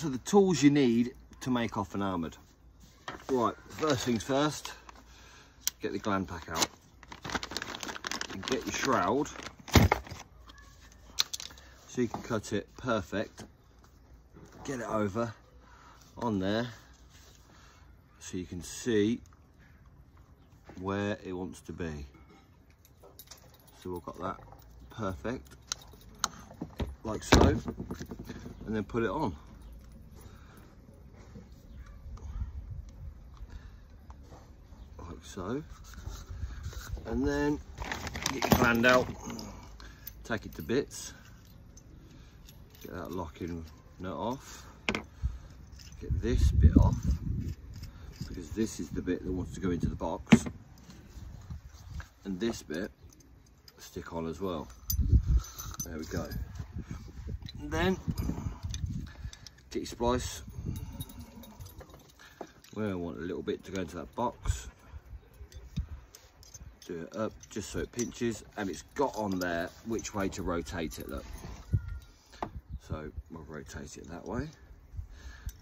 So the tools you need to make off an armoured. Right, first things first, get the gland pack out and get your shroud so you can cut it perfect, get it over on there so you can see where it wants to be. So we've got that perfect, like so, and then put it on. Like so. And then get your gland out, take it to bits, get that locking nut off, get this bit off, because this is the bit that wants to go into the box, and this bit stick on as well. There we go. And then get your splice. We're going to want a little bit to go into that box. Do it up just so it pinches, and it's got on there which way to rotate it. Look, so we'll rotate it that way.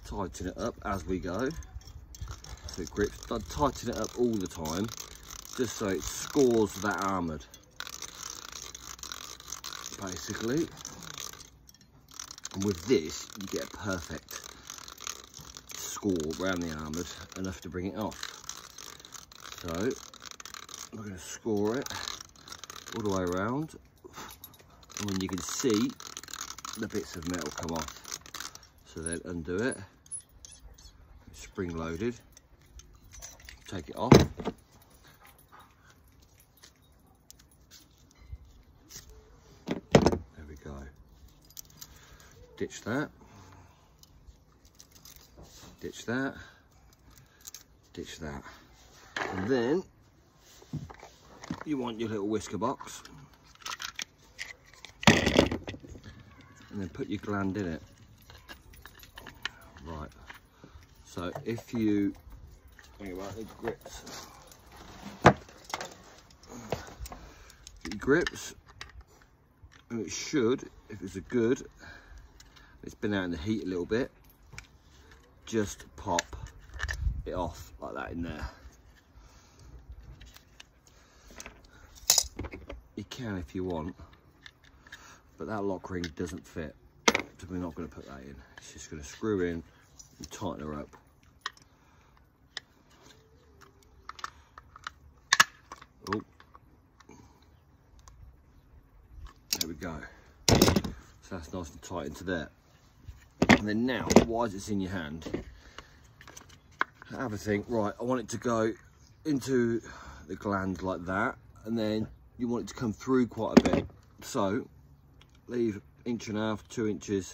Tighten it up as we go. So it grips. Tighten it up all the time, just so it scores that armoured. Basically, and with this you get a perfect score around the armoured, enough to bring it off. So I'm going to score it all the way around, and then you can see the bits of metal come off. So then undo it, it's spring loaded, take it off. There we go. Ditch that. Ditch that. Ditch that. And then you want your little whisker box, and then put your gland in it. Right, so if you think about the grips, get your grips, and it should, if it's a good, it's been out in the heat a little bit, just pop it off like that in there. You can if you want, but that lock ring doesn't fit, so we're not going to put that in. It's just going to screw in and tighten her up. Oh, there we go. So that's nice and tight into there. And then now, while it's in your hand, have a think. Right, I want it to go into the gland like that, and then you want it to come through quite a bit, so leave 1.5 inches,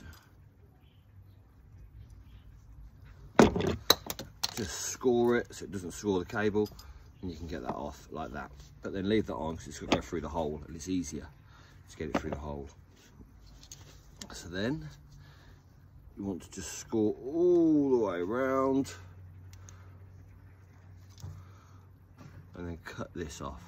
2 inches, just score it so it doesn't score the cable, and you can get that off like that. But then leave that on because it's going to go through the hole, and it's easier to get it through the hole. So then you want to just score all the way around, and then cut this off.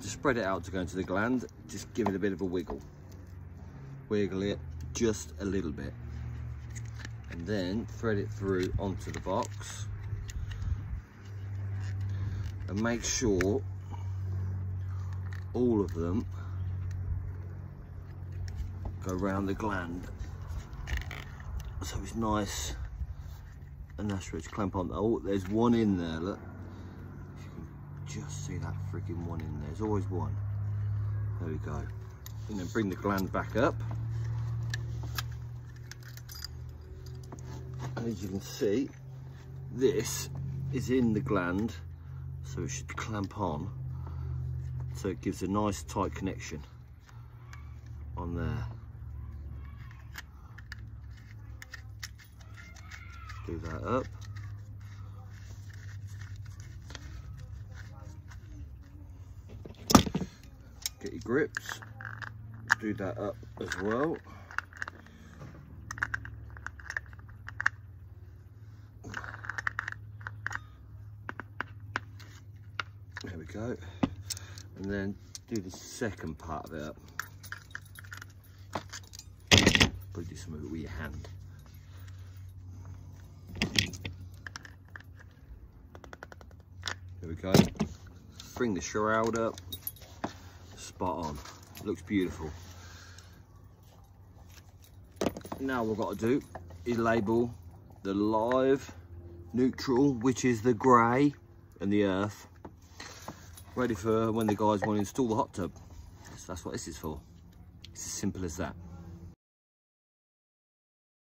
Just spread it out to go into the gland, just give it a bit of a wiggle. Wiggle it just a little bit. And then thread it through onto the box. And make sure all of them go round the gland. So it's nice and that's where it's clamp on. Oh, there's one in there, look. Just see that freaking one in there. There's always one. There we go. And then bring the gland back up. And as you can see, this is in the gland, so it should clamp on. So it gives a nice tight connection on there. Do that up. Get your grips, do that up as well. There we go. And then do the second part of it up. we had. There we go. Bring the shroud up. Spot on. Looks beautiful. Now what we've got to do is label the live, neutral, which is the grey, and the earth. Ready for when the guys want to install the hot tub. So that's what this is for. It's as simple as that.